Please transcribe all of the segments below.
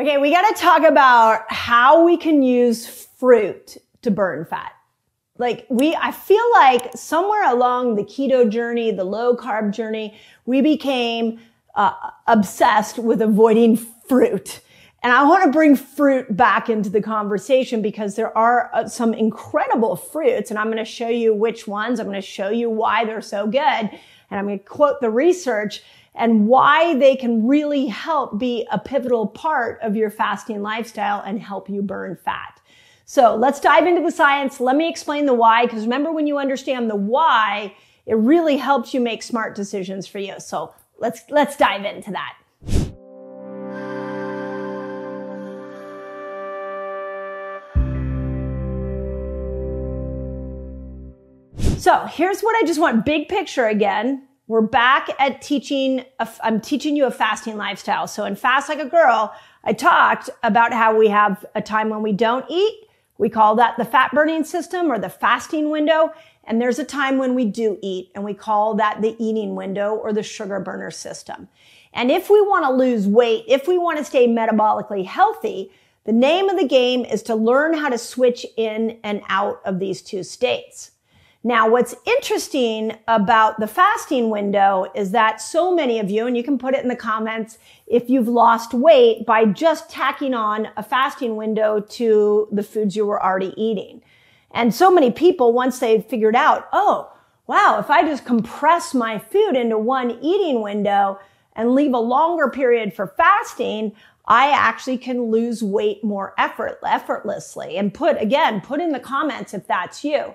Okay, we got to talk about how we can use fruit to burn fat. Like I feel like somewhere along the keto journey, the low carb journey, we became obsessed with avoiding fruit. And I want to bring fruit back into the conversation because there are some incredible fruits, and I'm going to show you which ones. I'm going to show you why they're so good, and I'm going to quote the research and why they can really help be a pivotal part of your fasting lifestyle and help you burn fat. So let's dive into the science. Let me explain the why, because remember, when you understand the why, it really helps you make smart decisions for you. So let's dive into that. So here's what I just want, big picture again. We're back at teaching, I'm teaching you a fasting lifestyle. So in Fast Like a Girl, I talked about how we have a time when we don't eat. We call that the fat burning system or the fasting window. And there's a time when we do eat, and we call that the eating window or the sugar burner system. And if we want to lose weight, if we want to stay metabolically healthy, the name of the game is to learn how to switch in and out of these two states. Now, what's interesting about the fasting window is that so many of you, and you can put it in the comments if you've lost weight by just tacking on a fasting window to the foods you were already eating. And so many people, once they've figured out, oh, wow, if I just compress my food into one eating window and leave a longer period for fasting, I actually can lose weight more effortlessly. And put in the comments if that's you.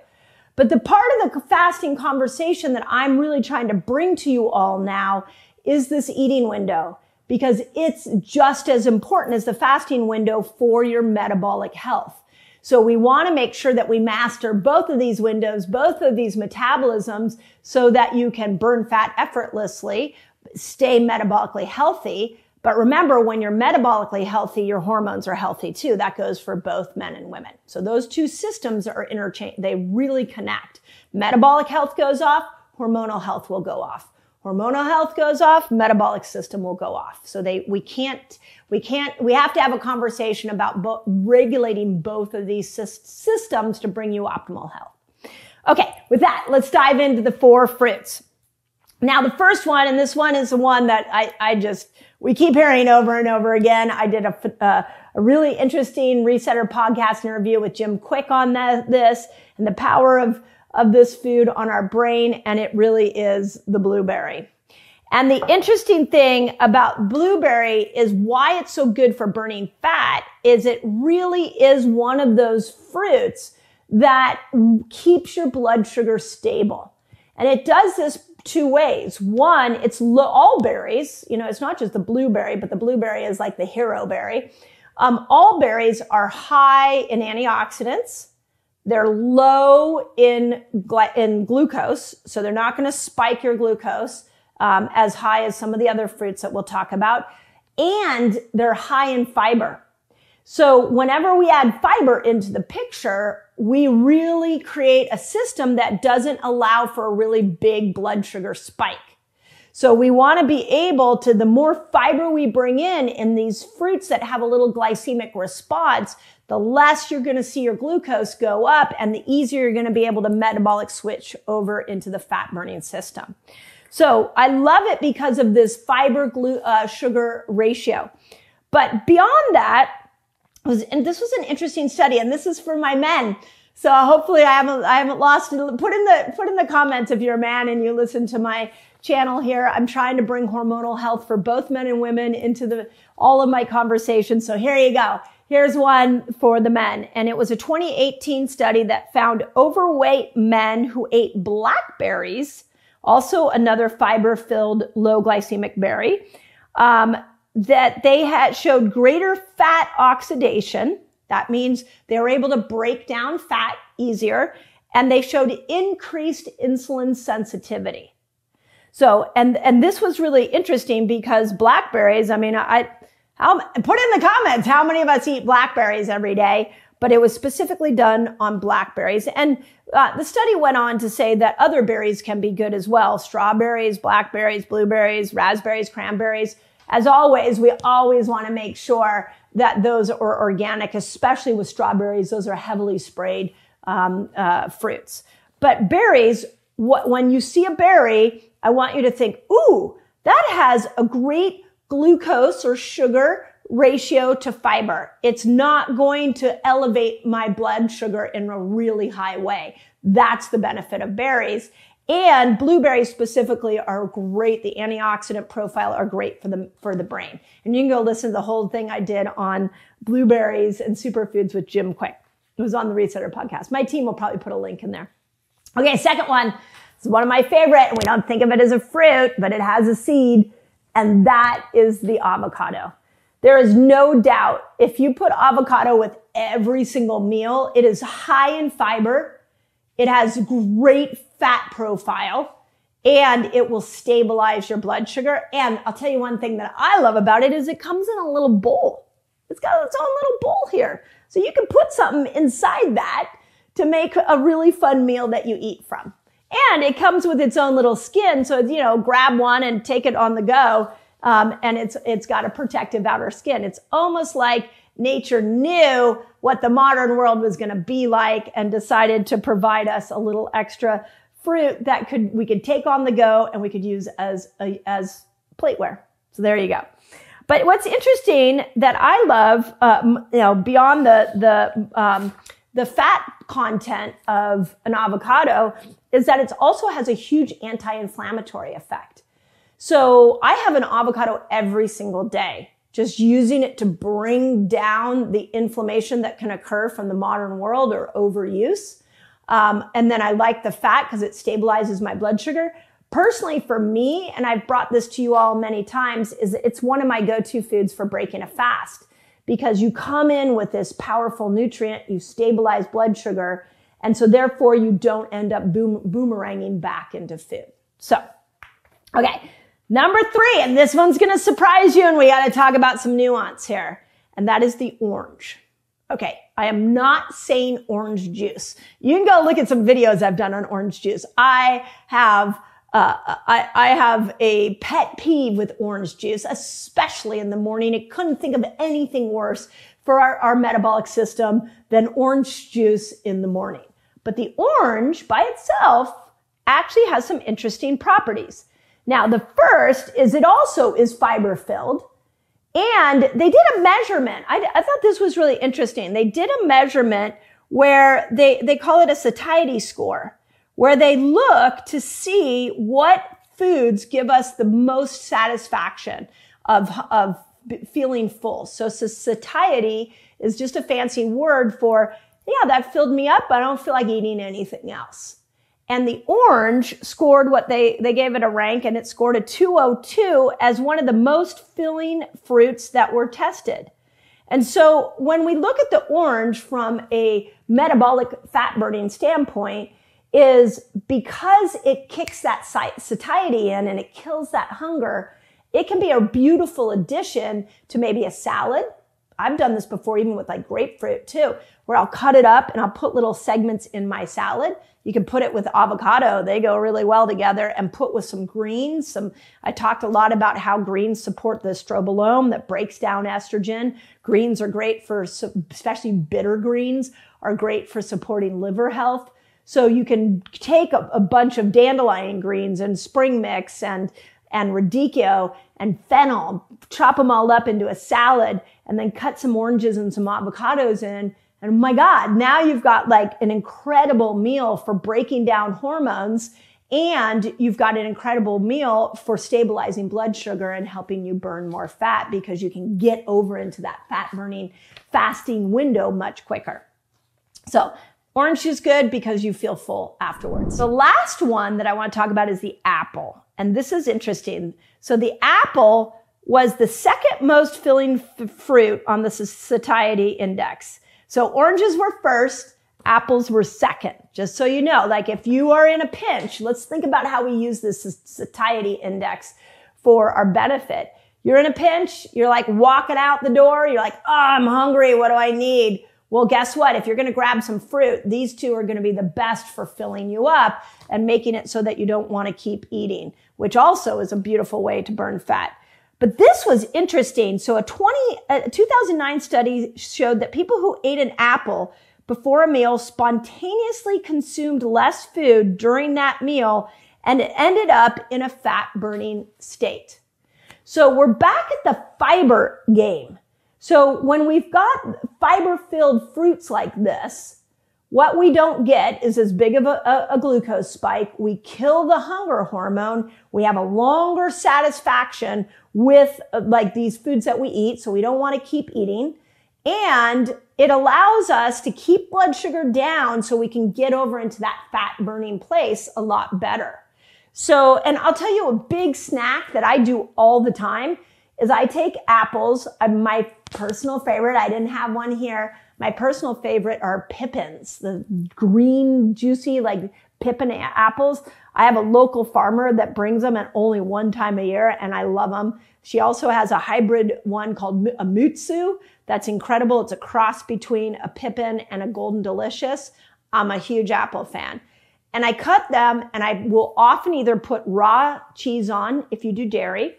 But the part of the fasting conversation that I'm really trying to bring to you all now is this eating window, because it's just as important as the fasting window for your metabolic health. So we want to make sure that we master both of these windows, both of these metabolisms, so that you can burn fat effortlessly, stay metabolically healthy. But remember, when you're metabolically healthy, your hormones are healthy too. That goes for both men and women. So those two systems are interchangeable. They really connect. Metabolic health goes off, hormonal health will go off. Hormonal health goes off, metabolic system will go off. So we have to have a conversation about regulating both of these systems to bring you optimal health. Okay, with that, let's dive into the four fruits. Now, the first one, and this one is the one that we keep hearing over and over again. I did a really interesting Resetter podcast interview with Jim Quick on this and the power of this food on our brain, and it really is the blueberry. And the interesting thing about blueberry is why it's so good for burning fat is it really is one of those fruits that keeps your blood sugar stable. And it does this two ways. One, it's all berries. You know, it's not just the blueberry, but the blueberry is like the hero berry. All berries are high in antioxidants. They're low in glucose, so they're not going to spike your glucose as high as some of the other fruits that we'll talk about. And they're high in fiber. So whenever we add fiber into the picture, we really create a system that doesn't allow for a really big blood sugar spike. So we want to be able to, the more fiber we bring in these fruits that have a little glycemic response, the less you're going to see your glucose go up and the easier you're going to be able to metabolic switch over into the fat burning system. So I love it because of this fiber sugar ratio. But beyond that, and this was an interesting study, and this is for my men. So hopefully I haven't lost it. Put in the comments if you're a man and you listen to my channel here. I'm trying to bring hormonal health for both men and women into all of my conversations. So here you go. Here's one for the men. And it was a 2018 study that found overweight men who ate blackberries, also another fiber-filled low glycemic berry, that they had showed greater fat oxidation. That means they were able to break down fat easier, and they showed increased insulin sensitivity. So, and this was really interesting because blackberries, I mean, I'll put in the comments how many of us eat blackberries every day, but it was specifically done on blackberries. And the study went on to say that other berries can be good as well. Strawberries, blackberries, blueberries, raspberries, cranberries, As always, we always want to make sure that those are organic, especially with strawberries. Those are heavily sprayed fruits. But berries, when you see a berry, I want you to think, ooh, that has a great glucose or sugar ratio to fiber. It's not going to elevate my blood sugar in a really high way. That's the benefit of berries. And blueberries specifically are great. The antioxidant profile are great for the brain. And you can go listen to the whole thing I did on blueberries and superfoods with Jim Quick. It was on the Resetter podcast. My team will probably put a link in there. Okay, second one. It's one of my favorite, and we don't think of it as a fruit, but it has a seed, and that is the avocado. There is no doubt if you put avocado with every single meal, it is high in fiber. It has great fat profile, and it will stabilize your blood sugar. And I'll tell you one thing that I love about it is it comes in a little bowl. It's got its own little bowl here. So you can put something inside that to make a really fun meal that you eat from. And it comes with its own little skin. So, you know, grab one and take it on the go. And it's got a protective outer skin. It's almost like nature knew what the modern world was going to be like and decided to provide us a little extra fruit that we could take on the go and we could use as plateware. So there you go. But what's interesting that I love, you know, beyond the fat content of an avocado is that it also has a huge anti-inflammatory effect. So I have an avocado every single day, just using it to bring down the inflammation that can occur from the modern world or overuse. And then I like the fat because it stabilizes my blood sugar. Personally, for me, and I've brought this to you all many times, is it's one of my go-to foods for breaking a fast. Because you come in with this powerful nutrient, you stabilize blood sugar, and so therefore you don't end up boomeranging back into food. So, okay, number three, and this one's gonna surprise you, and we gotta talk about some nuance here, and that is the orange. Okay, I am not saying orange juice. You can go look at some videos I've done on orange juice. I have a pet peeve with orange juice, especially in the morning. I couldn't think of anything worse for our metabolic system than orange juice in the morning. But the orange by itself actually has some interesting properties. Now, the first is it also is fiber filled. And they did a measurement. I thought this was really interesting. They did a measurement where they call it a satiety score, where they look to see what foods give us the most satisfaction of feeling full. So satiety is just a fancy word for, yeah, that filled me up. I don't feel like eating anything else. And the orange scored what they gave it a rank, and it scored a 202 as one of the most filling fruits that were tested. And so when we look at the orange from a metabolic fat burning standpoint, is because it kicks that satiety in and it kills that hunger, it can be a beautiful addition to maybe a salad. I've done this before, even with like grapefruit too, where I'll cut it up and I'll put little segments in my salad. You can put it with avocado. They go really well together, and put with some greens. I talked a lot about how greens support the strobilome that breaks down estrogen. Greens are great for, especially bitter greens are great for supporting liver health. So you can take a bunch of dandelion greens and spring mix and radicchio and fennel, chop them all up into a salad, and then cut some oranges and some avocados in. And my God, now you've got like an incredible meal for breaking down hormones, and you've got an incredible meal for stabilizing blood sugar and helping you burn more fat, because you can get over into that fat burning fasting window much quicker. So orange is good because you feel full afterwards. The last one that I want to talk about is the apple. And this is interesting. So the apple was the second most filling fruit on the satiety index. So oranges were first, apples were second. Just so you know, like if you are in a pinch, let's think about how we use this satiety index for our benefit. You're in a pinch, you're like walking out the door, you're like, oh, I'm hungry, what do I need? Well, guess what? If you're going to grab some fruit, these two are going to be the best for filling you up and making it so that you don't want to keep eating, which also is a beautiful way to burn fat. But this was interesting. So a 2009 study showed that people who ate an apple before a meal spontaneously consumed less food during that meal, and it ended up in a fat burning state. So we're back at the fiber game. So when we've got fiber filled fruits like this, what we don't get is as big of a glucose spike. We kill the hunger hormone. We have a longer satisfaction with like these foods that we eat. So we don't want to keep eating. And it allows us to keep blood sugar down so we can get over into that fat burning place a lot better. So, and I'll tell you a big snack that I do all the time is I take apples. My personal favorite, I didn't have one here. My personal favorite are pippins, the green, juicy, like pippin apples. I have a local farmer that brings them at only one time a year, and I love them. She also has a hybrid one called a mutsu. That's incredible. It's a cross between a pippin and a golden delicious. I'm a huge apple fan. And I cut them, and I will often either put raw cheese on, if you do dairy,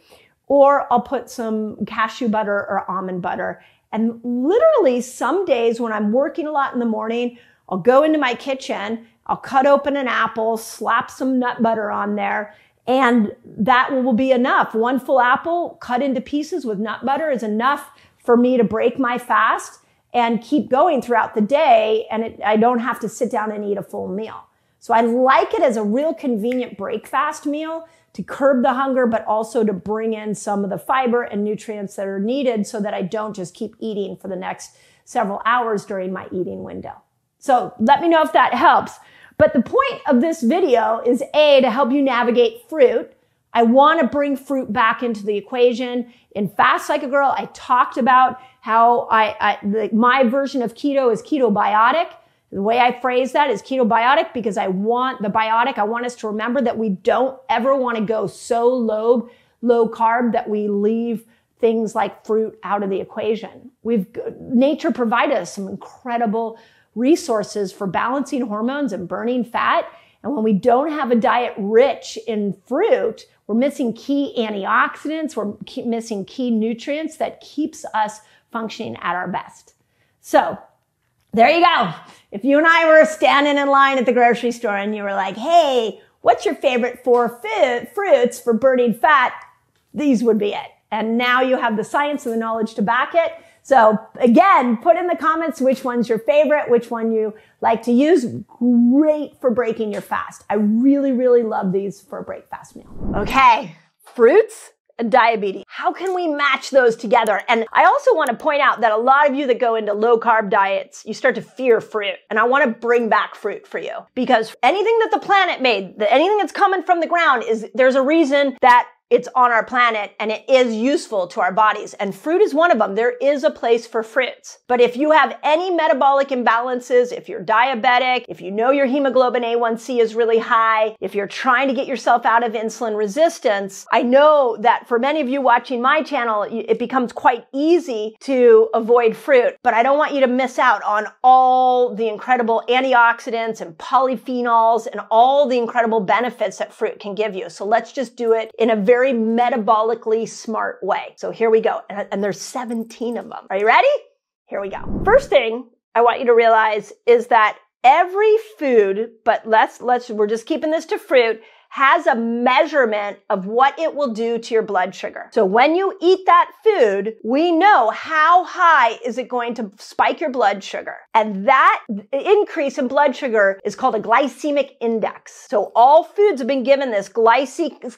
or I'll put some cashew butter or almond butter. And literally some days when I'm working a lot in the morning, I'll go into my kitchen, I'll cut open an apple, slap some nut butter on there, and that will be enough. One full apple cut into pieces with nut butter is enough for me to break my fast and keep going throughout the day. And I don't have to sit down and eat a full meal. So I like it as a real convenient breakfast meal to curb the hunger, but also to bring in some of the fiber and nutrients that are needed so that I don't just keep eating for the next several hours during my eating window. So let me know if that helps. But the point of this video is A, to help you navigate fruit. I want to bring fruit back into the equation. In Fast Like a Girl, I talked about how my version of keto is ketobiotic. The way I phrase that is ketobiotic because I want the biotic. I want us to remember that we don't ever want to go so low carb that we leave things like fruit out of the equation. Nature provided us some incredible resources for balancing hormones and burning fat. And when we don't have a diet rich in fruit, we're missing key antioxidants, we're missing key nutrients that keeps us functioning at our best. So there you go. If you and I were standing in line at the grocery store and you were like, hey, what's your favorite fruits for burning fat? These would be it. And now you have the science and the knowledge to back it. So again, put in the comments which one's your favorite, which one you like to use. Great for breaking your fast. I really, really love these for a breakfast meal. Okay, fruits and diabetes. How can we match those together? And I also want to point out that a lot of you that go into low carb diets, you start to fear fruit. And I want to bring back fruit for you because anything that the planet made, anything that's coming from the ground there's a reason that it's on our planet and it is useful to our bodies. And fruit is one of them. There is a place for fruits. But if you have any metabolic imbalances, if you're diabetic, if you know your hemoglobin A1C is really high, if you're trying to get yourself out of insulin resistance, I know that for many of you watching my channel, it becomes quite easy to avoid fruit. But I don't want you to miss out on all the incredible antioxidants and polyphenols and all the incredible benefits that fruit can give you. So let's just do it in a very metabolically smart way. So here we go. And there's 17 of them. Are you ready? Here we go. First thing I want you to realize is that every food, but we're just keeping this to fruit, has a measurement of what it will do to your blood sugar. So when you eat that food, we know how high is it going to spike your blood sugar. And that increase in blood sugar is called a glycemic index. So all foods have been given this glycemic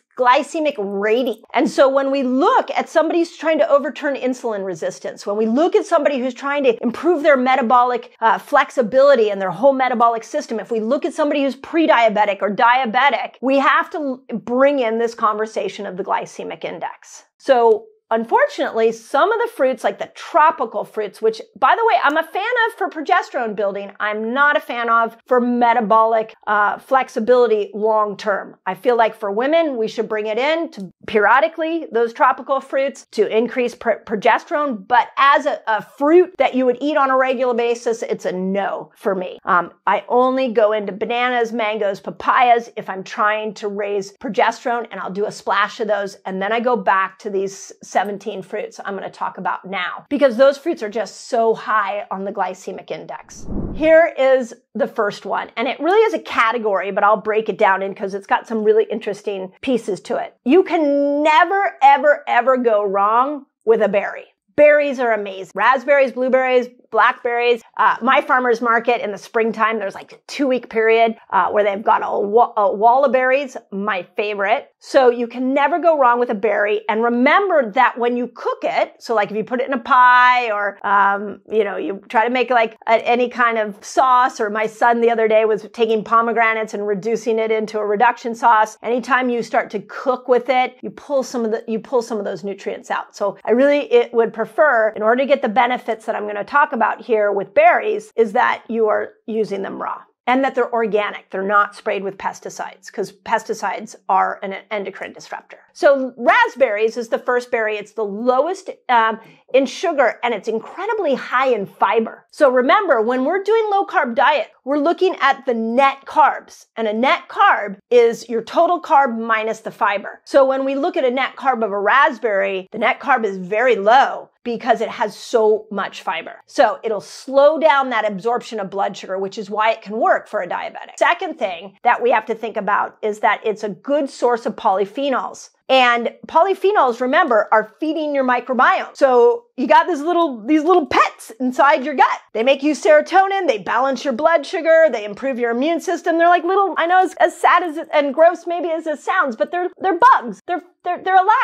rating. And so when we look at somebody who's trying to overturn insulin resistance, when we look at somebody who's trying to improve their metabolic flexibility and their whole metabolic system, if we look at somebody who's pre-diabetic or diabetic, we have to bring in this conversation of the glycemic index. So unfortunately, some of the fruits, like the tropical fruits, which by the way, I'm a fan of for progesterone building, I'm not a fan of for metabolic flexibility long term. I feel like for women, we should bring it in to periodically, those tropical fruits, to increase progesterone. But as a fruit that you would eat on a regular basis, it's a no for me. I only go into bananas, mangoes, papayas if I'm trying to raise progesterone, and I'll do a splash of those. And then I go back to these 17 fruits I'm gonna talk about now, because those fruits are just so high on the glycemic index. Here is the first one, and it really is a category, but I'll break it down in because it's got some really interesting pieces to it. You can never, ever, ever go wrong with a berry. Berries are amazing. Raspberries, blueberries, blackberries. My farmer's market in the springtime, there's like a 2-week period where they've got a wall of berries, my favorite. So you can never go wrong with a berry. And remember that when you cook it, so like if you put it in a pie or, you know, you try to make like any kind of sauce, or my son the other day was taking pomegranates and reducing it into a reduction sauce. Anytime you start to cook with it, you pull some of those nutrients out. So I really would prefer, in order to get the benefits that I'm going to talk about here with berries, is that you are using them raw and that they're organic. They're not sprayed with pesticides, because pesticides are an endocrine disruptor. So raspberries is the first berry. It's the lowest in sugar, and it's incredibly high in fiber. So remember, when we're doing low carb diet, we're looking at the net carbs, and a net carb is your total carb minus the fiber. So when we look at a net carb of a raspberry, the net carb is very low because it has so much fiber. So it'll slow down that absorption of blood sugar, which is why it can work for a diabetic. Second thing that we have to think about is that it's a good source of polyphenols. And polyphenols, remember, are feeding your microbiome. So you got these little pets inside your gut. They make you serotonin, they balance your blood sugar, they improve your immune system. They're like little, I know as sad as it, and gross maybe as it sounds, but they're bugs. They're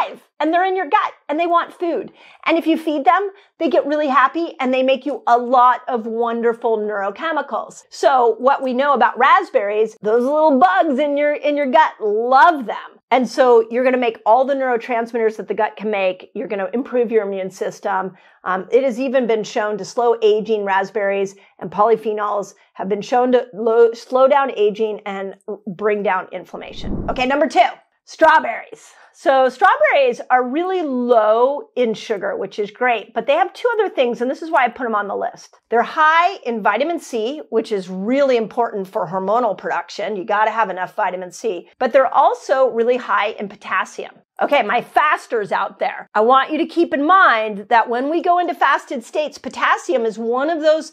alive, and they're in your gut, and they want food. And if you feed them, they get really happy, and they make you a lot of wonderful neurochemicals. So what we know about raspberries, those little bugs in your gut love them. And so you're going to make all the neurotransmitters that the gut can make. You're going to improve your immune system. It has even been shown to slow aging. Raspberries and polyphenols have been shown to slow down aging and bring down inflammation. Okay, number 2, strawberries. So strawberries are really low in sugar, which is great, but they have 2 other things, and this is why I put them on the list. They're high in vitamin C, which is really important for hormonal production. You got to have enough vitamin C, but they're also really high in potassium. Okay, my fasters out there, I want you to keep in mind that when we go into fasted states, potassium is one of those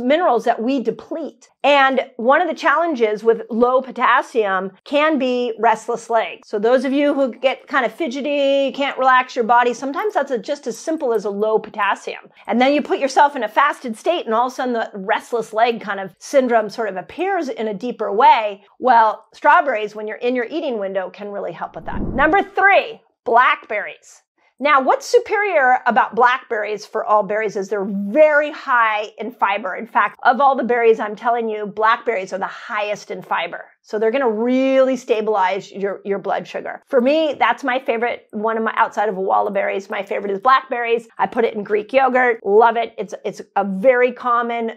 minerals that we deplete. And one of the challenges with low potassium can be restless legs. So those of you who get kind of fidgety, can't relax your body, sometimes that's just as simple as a low potassium. And then you put yourself in a fasted state, and all of a sudden the restless leg kind of syndrome sort of appears in a deeper way. Well, strawberries, when you're in your eating window, can really help with that. Number 3, blackberries. Now, what's superior about blackberries for all berries is they're very high in fiber. In fact, of all the berries I'm telling you, blackberries are the highest in fiber. So they're going to really stabilize your blood sugar. For me, that's my favorite one of my, outside of walla berries, my favorite is blackberries. I put it in Greek yogurt. Love it. It's a very common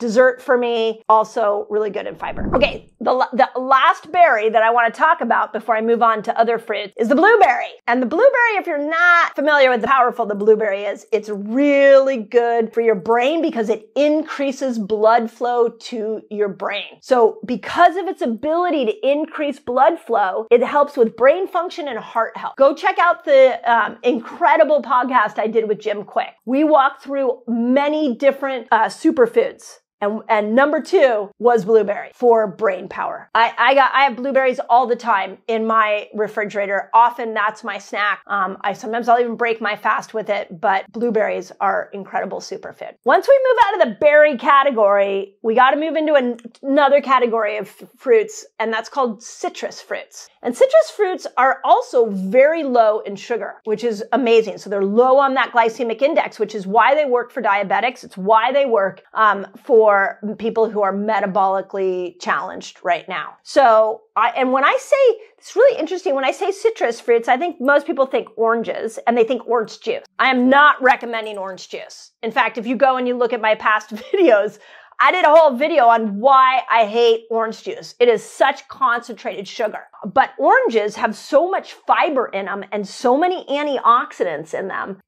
dessert for me. Also really good in fiber. Okay. The last berry that I want to talk about before I move on to other fruits is the blueberry. And the blueberry, if you're not familiar with how powerful the blueberry is, it's really good for your brain because it increases blood flow to your brain. So because of its ability to increase blood flow, it helps with brain function and heart health. Go check out the incredible podcast I did with Jim Quick. We walked through many different superfoods. And number 2 was blueberry for brain power. I have blueberries all the time in my refrigerator. Often that's my snack. Sometimes I'll even break my fast with it, but blueberries are incredible superfood. Once we move out of the berry category, we got to move into another category of fruits, and that's called citrus fruits. And citrus fruits are also very low in sugar, which is amazing. So they're low on that glycemic index, which is why they work for diabetics. It's why they work for people who are metabolically challenged right now. And when I say, it's really interesting, when I say citrus fruits, I think most people think oranges and they think orange juice. I am not recommending orange juice. In fact, if you go and you look at my past videos, I did a whole video on why I hate orange juice. It is such concentrated sugar. But oranges have so much fiber in them and so many antioxidants in them.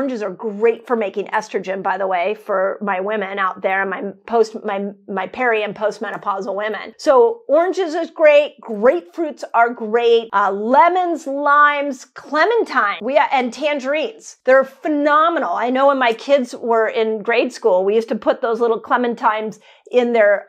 Oranges are great for making estrogen, by the way, for my women out there and my peri and postmenopausal women. So oranges is great. Grapefruits are great. Lemons, limes, clementine, and tangerines. They're phenomenal. I know when my kids were in grade school, we used to put those little clementines in their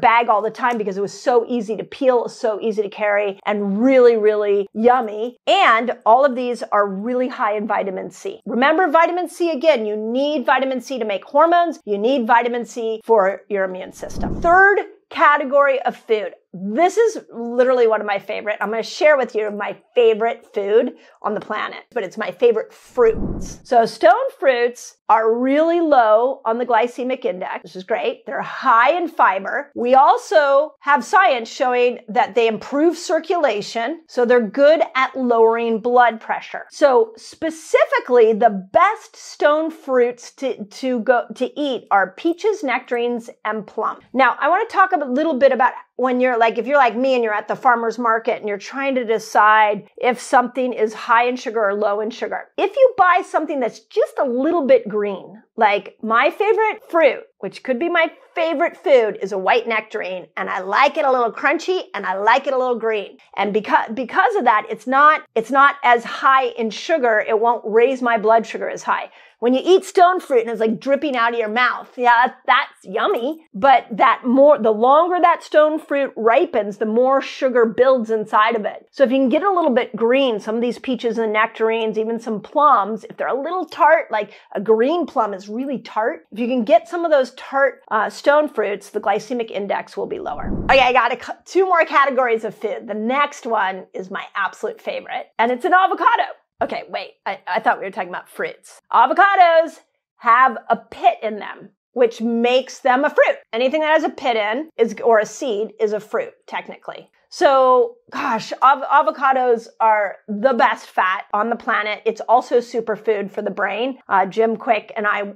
bag all the time because it was so easy to peel, so easy to carry, and really, really yummy. And all of these are really high in vitamin C. Remember vitamin C again, you need vitamin C to make hormones. You need vitamin C for your immune system. Third category of food. This is literally one of my favorite. I'm going to share with you my favorite food on the planet, but it's my favorite fruits. So stone fruits are really low on the glycemic index, which is great. They're high in fiber. We also have science showing that they improve circulation, so they're good at lowering blood pressure. So specifically, the best stone fruits to eat are peaches, nectarines, and plum. Now, I want to talk a little bit about when you're like, if you're like me and you're at the farmer's market and you're trying to decide if something is high in sugar or low in sugar. If you buy something that's just a little bit green, like my favorite fruit, which could be my favorite food, is a white nectarine, and I like it a little crunchy and I like it a little green. And because of that, it's not as high in sugar. It won't raise my blood sugar as high. When you eat stone fruit and it's like dripping out of your mouth, yeah, that's yummy. But the longer that stone fruit ripens, the more sugar builds inside of it. So if you can get a little bit green, some of these peaches and nectarines, even some plums, if they're a little tart, like a green plum is really tart. If you can get some of those tart stone fruits, the glycemic index will be lower. Okay, I got two more categories of food. The next one is my absolute favorite, and it's an avocado. Okay, wait, I thought we were talking about fruits. Avocados have a pit in them, which makes them a fruit. Anything that has a pit in or a seed is a fruit, technically. So, gosh, avocados are the best fat on the planet. It's also superfood for the brain. Jim Quick and I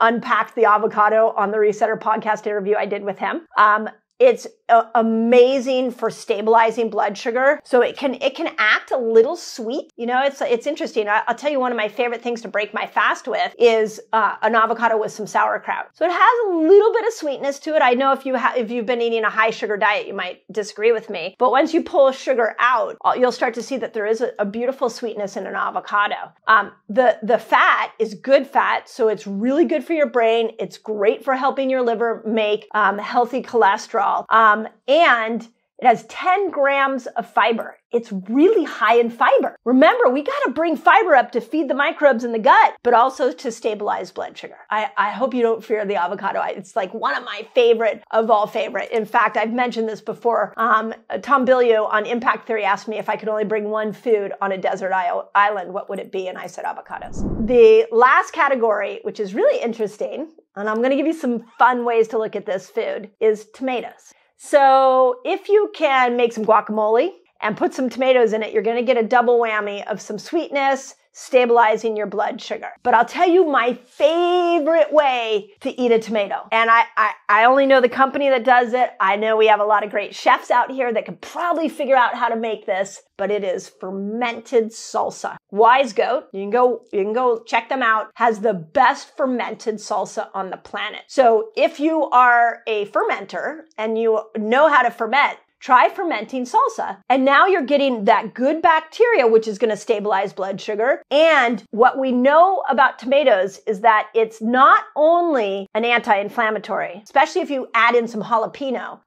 unpacked the avocado on the Resetter podcast interview I did with him. It's amazing for stabilizing blood sugar. So it can act a little sweet. You know, it's interesting. I'll tell you, one of my favorite things to break my fast with is an avocado with some sauerkraut. So it has a little bit of sweetness to it. I know if you've been eating a high sugar diet, you might disagree with me. But once you pull sugar out, you'll start to see that there is a beautiful sweetness in an avocado. The fat is good fat, so it's really good for your brain. It's great for helping your liver make healthy cholesterol. And it has 10 grams of fiber. It's really high in fiber. Remember, we got to bring fiber up to feed the microbes in the gut, but also to stabilize blood sugar. I hope you don't fear the avocado. It's like one of my favorite of all favorite. In fact, I've mentioned this before. Tom Bilyeu on Impact Theory asked me if I could only bring one food on a desert island, what would it be? And I said avocados. The last category, which is really interesting, and I'm going to give you some fun ways to look at this food, is tomatoes. So if you can make some guacamole and put some tomatoes in it, you're going to get a double whammy of some sweetness, stabilizing your blood sugar. But I'll tell you my favorite way to eat a tomato. And I only know the company that does it. I know we have a lot of great chefs out here that could probably figure out how to make this, but it is fermented salsa. Wise Goat, you can go check them out, has the best fermented salsa on the planet. So if you are a fermenter and you know how to ferment, try fermenting salsa. And now you're getting that good bacteria, which is going to stabilize blood sugar. And what we know about tomatoes is that it's not only an anti-inflammatory, especially if you add in some jalapeno,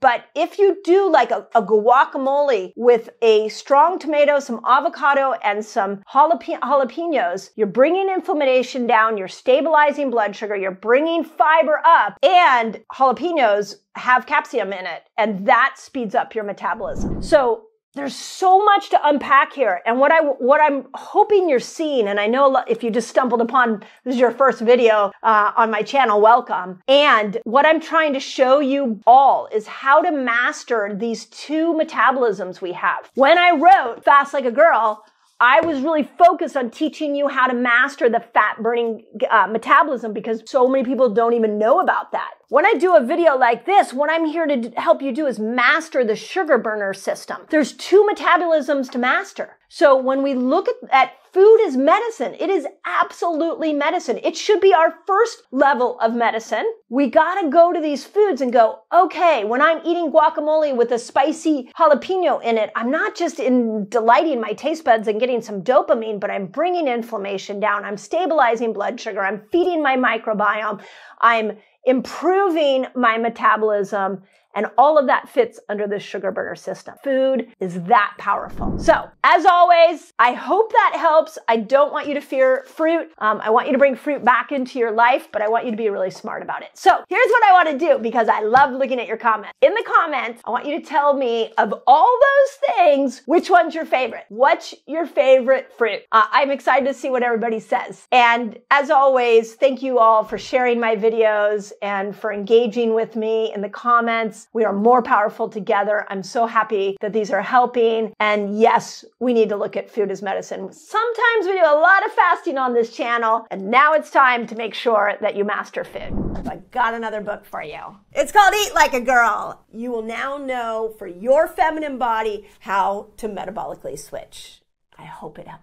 but if you do like a guacamole with a strong tomato, some avocado, and some jalapenos, you're bringing inflammation down, you're stabilizing blood sugar, you're bringing fiber up, and jalapenos have capsium in it, and that speeds up your metabolism. So there's so much to unpack here. And what I'm hoping you're seeing, and I know a lot, if you just stumbled upon, this is your first video on my channel, welcome. And what I'm trying to show you all is how to master these two metabolisms we have. When I wrote Fast Like a Girl, I was really focused on teaching you how to master the fat burning metabolism because so many people don't even know about that. When I do a video like this, what I'm here to help you do is master the sugar burner system. There's two metabolisms to master. So when we look at food as medicine, it is absolutely medicine. It should be our first level of medicine. We gotta go to these foods and go, okay, when I'm eating guacamole with a spicy jalapeno in it, I'm not just delighting my taste buds and getting some dopamine, but I'm bringing inflammation down. I'm stabilizing blood sugar. I'm feeding my microbiome. I'm improving my metabolism, and all of that fits under the sugar burner system. Food is that powerful. So as always, I hope that helps. I don't want you to fear fruit. I want you to bring fruit back into your life, but I want you to be really smart about it. So here's what I want to do, because I love looking at your comments. In the comments, I want you to tell me, of all those things, which one's your favorite? What's your favorite fruit? I'm excited to see what everybody says. And as always, thank you all for sharing my videos and for engaging with me in the comments. We are more powerful together. I'm so happy that these are helping. And yes, we need to look at food as medicine. Sometimes we do a lot of fasting on this channel, and now it's time to make sure that you master food. So I got another book for you. It's called Eat Like a Girl. You will now know for your feminine body how to metabolically switch. I hope it helps.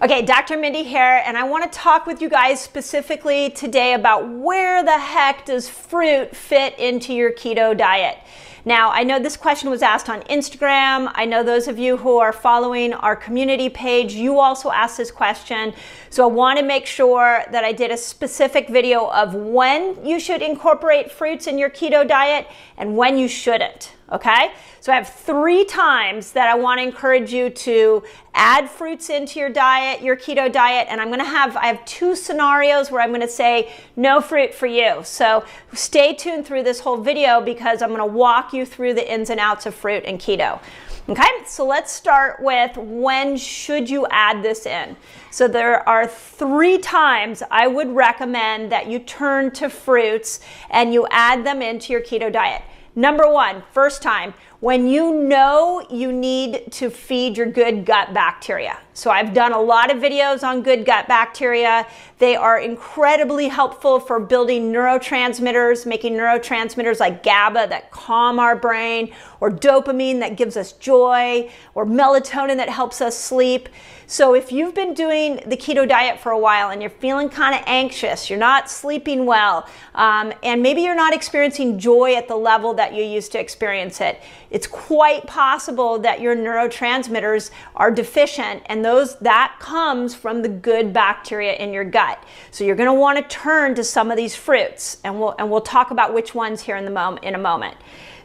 Okay, Dr. Mindy here, and I want to talk with you guys specifically today about where the heck does fruit fit into your keto diet. Now, I know this question was asked on Instagram. I know those of you who are following our community page, you also asked this question. So I want to make sure that I did a specific video of when you should incorporate fruits in your keto diet and when you shouldn't. Okay, so I have 3 times that I want to encourage you to add fruits into your diet, your keto diet, and I have 2 scenarios where I'm going to say no fruit for you. So stay tuned through this whole video, because I'm going to walk you through the ins and outs of fruit and keto. Okay, so let's start with when should you add this in. So there are 3 times I would recommend that you turn to fruits and you add them into your keto diet. Number 1, first time, when you know you need to feed your good gut bacteria. So I've done a lot of videos on good gut bacteria. They are incredibly helpful for building neurotransmitters, making neurotransmitters like GABA that calm our brain, or dopamine that gives us joy, or melatonin that helps us sleep. So if you've been doing the keto diet for a while and you're feeling kind of anxious, you're not sleeping well, and maybe you're not experiencing joy at the level that you used to experience it, it's quite possible that your neurotransmitters are deficient, and that comes from the good bacteria in your gut. So you're gonna wanna turn to some of these fruits, and we'll talk about which ones here in a moment.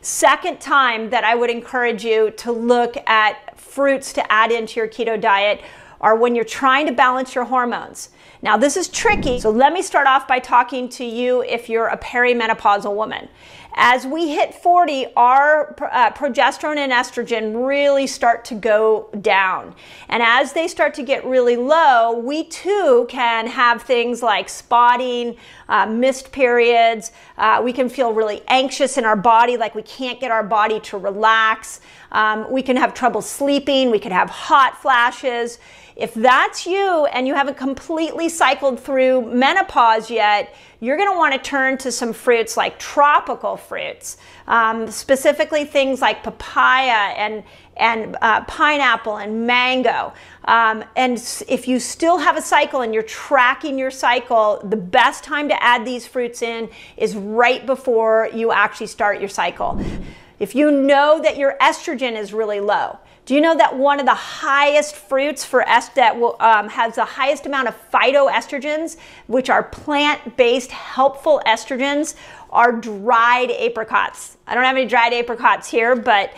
Second time that I would encourage you to look at fruits to add into your keto diet are when you're trying to balance your hormones. Now this is tricky, so let me start off by talking to you if you're a perimenopausal woman. As we hit 40, our progesterone and estrogen really start to go down. And as they start to get really low, we too can have things like spotting, missed periods. We can feel really anxious in our body, like we can't get our body to relax. We can have trouble sleeping. We could have hot flashes. If that's you and you haven't completely cycled through menopause yet, you're going to want to turn to some fruits like tropical fruits, specifically things like papaya and pineapple and mango. And if you still have a cycle and you're tracking your cycle, the best time to add these fruits in is right before you actually start your cycle. If you know that your estrogen is really low, do you know that one of the highest fruits that has the highest amount of phytoestrogens, which are plant-based helpful estrogens, are dried apricots. I don't have any dried apricots here, but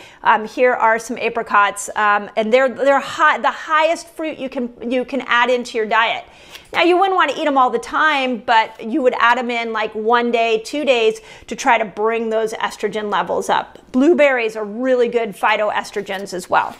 here are some apricots, and they're the highest fruit you can add into your diet. Now you wouldn't want to eat them all the time, but you would add them in like 1 day, 2 days to try to bring those estrogen levels up. Blueberries are really good phytoestrogens as well.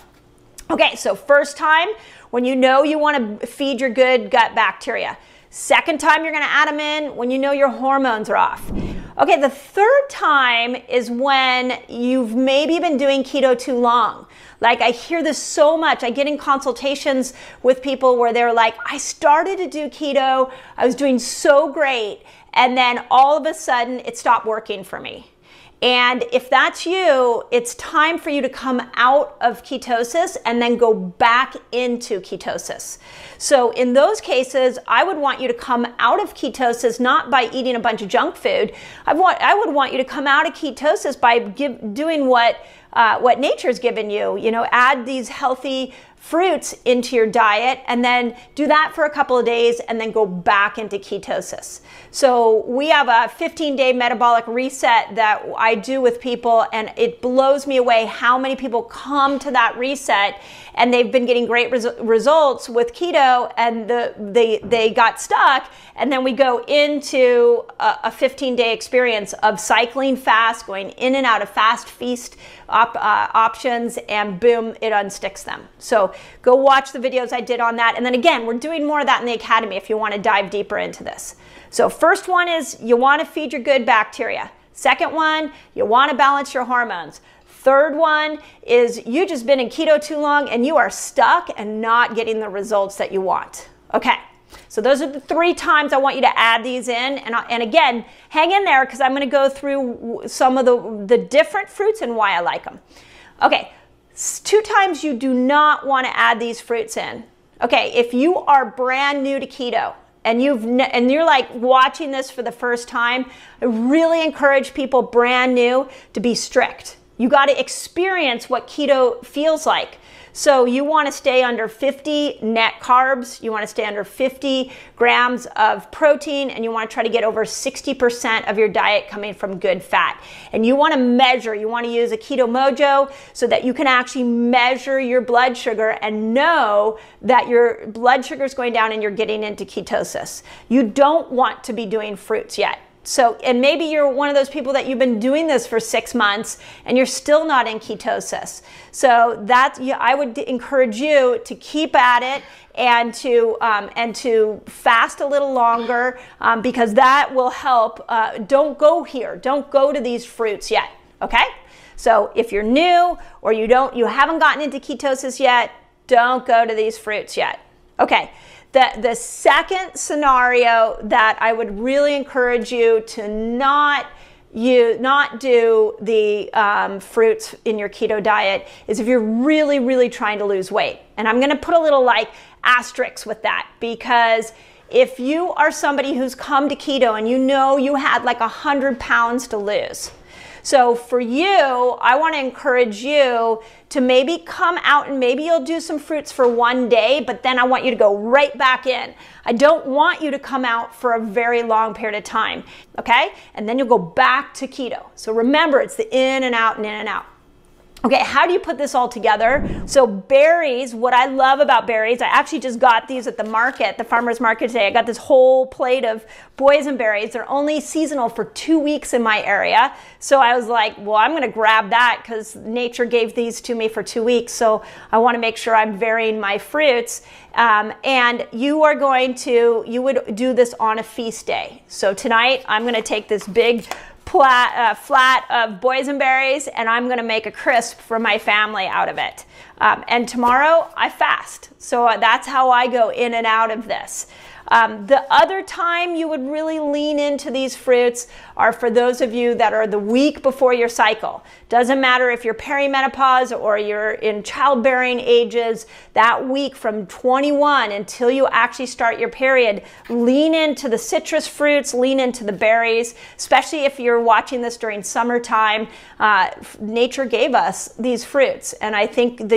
Okay, so first time when you know you want to feed your good gut bacteria. Second time you're going to add them in when you know your hormones are off. Okay, the third time is when you've maybe been doing keto too long. Like, I hear this so much. I get in consultations with people where they're like, I started to do keto, I was doing so great, and then all of a sudden it stopped working for me. And if that's you, it's time for you to come out of ketosis and then go back into ketosis. So in those cases, I would want you to come out of ketosis not by eating a bunch of junk food. I would want you to come out of ketosis by doing what nature's given you. You know, add these healthy fruits into your diet and then do that for a couple of days and then go back into ketosis. So we have a 15-day metabolic reset that I do with people, and it blows me away how many people come to that reset and they've been getting great results with keto, and they got stuck, and then we go into a 15-day experience of cycling fast, going in and out of fast feast options, and boom, it unsticks them. So go watch the videos I did on that. And then again, we're doing more of that in the Academy if you want to dive deeper into this. So first one is you want to feed your good bacteria. Second one, you want to balance your hormones. Third one is you just been in keto too long and you are stuck and not getting the results that you want. Okay, so those are the three times I want you to add these in. And again, hang in there because I'm going to go through some of the different fruits and why I like them. Okay. Two times you do not want to add these fruits in. Okay, if you are brand new to keto and you're like watching this for the first time, I really encourage people brand new to be strict. You got to experience what keto feels like. So you want to stay under 50 net carbs, you want to stay under 50 grams of protein, and you want to try to get over 60% of your diet coming from good fat. And you want to measure, you want to use a Keto Mojo so that you can actually measure your blood sugar and know that your blood sugar is going down and you're getting into ketosis. You don't want to be doing fruits yet. So, and maybe you're one of those people that you've been doing this for 6 months and you're still not in ketosis. So I would encourage you to keep at it and to fast a little longer because that will help. Don't go here. Don't go to these fruits yet. Okay. So if you're new or you haven't gotten into ketosis yet, don't go to these fruits yet. Okay. The second scenario that I would really encourage you to not do the fruits in your keto diet is if you're really, really trying to lose weight. And I'm going to put a little like asterisk with that, because if you are somebody who's come to keto and you know you had like 100 pounds to lose. So for you, I want to encourage you to maybe come out and maybe you'll do some fruits for one day, but then I want you to go right back in. I don't want you to come out for a very long period of time, okay? And then you'll go back to keto. So remember, it's the in and out and in and out. Okay, how do you put this all together? So berries, what I love about berries, I actually just got these at the market, the farmer's market today. I got this whole plate of boysenberries. They're only seasonal for 2 weeks in my area. So I was like, well, I'm gonna grab that because nature gave these to me for 2 weeks. So I wanna make sure I'm varying my fruits. And you would do this on a feast day. So tonight I'm gonna take this big flat of boysenberries and I'm gonna make a crisp for my family out of it. And tomorrow I fast. So that's how I go in and out of this. The other time you would really lean into these fruits are for those of you that are the week before your cycle. Doesn't matter if you're perimenopause or you're in childbearing ages, that week from 21 until you actually start your period, lean into the citrus fruits, lean into the berries, especially if you're watching this during summertime. Nature gave us these fruits, and I think the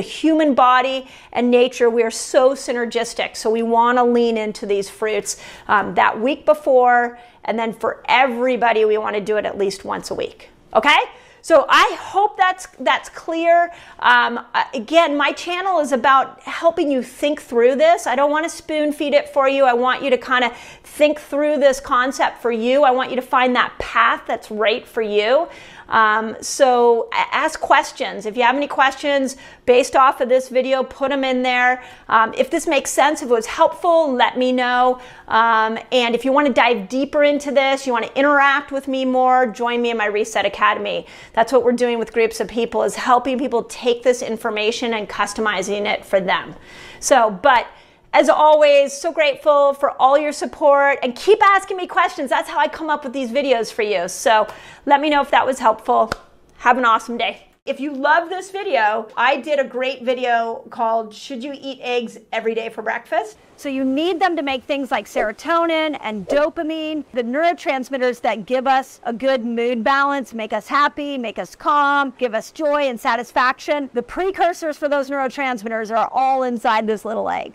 human body and nature, we are so synergistic, so we want to lean into these fruits that week before, and then for everybody we want to do it at least once a week. Okay, so I hope that's clear. Again, my channel is about helping you think through this. I don't want to spoon feed it for you. I want you to kind of think through this concept for you. I want you to find that path that's right for you. So ask questions. If you have any questions based off of this video, put them in there. If this makes sense, if it was helpful, let me know. And if you want to dive deeper into this, you want to interact with me more, join me in my Reset Academy. That's what we're doing with groups of people, is helping people take this information and customizing it for them. So, but as always, so grateful for all your support, and keep asking me questions. That's how I come up with these videos for you. So let me know if that was helpful. Have an awesome day. If you love this video, I did a great video called Should You Eat Eggs Every Day for Breakfast? So you need them to make things like serotonin and dopamine, the neurotransmitters that give us a good mood balance, make us happy, make us calm, give us joy and satisfaction. The precursors for those neurotransmitters are all inside this little egg.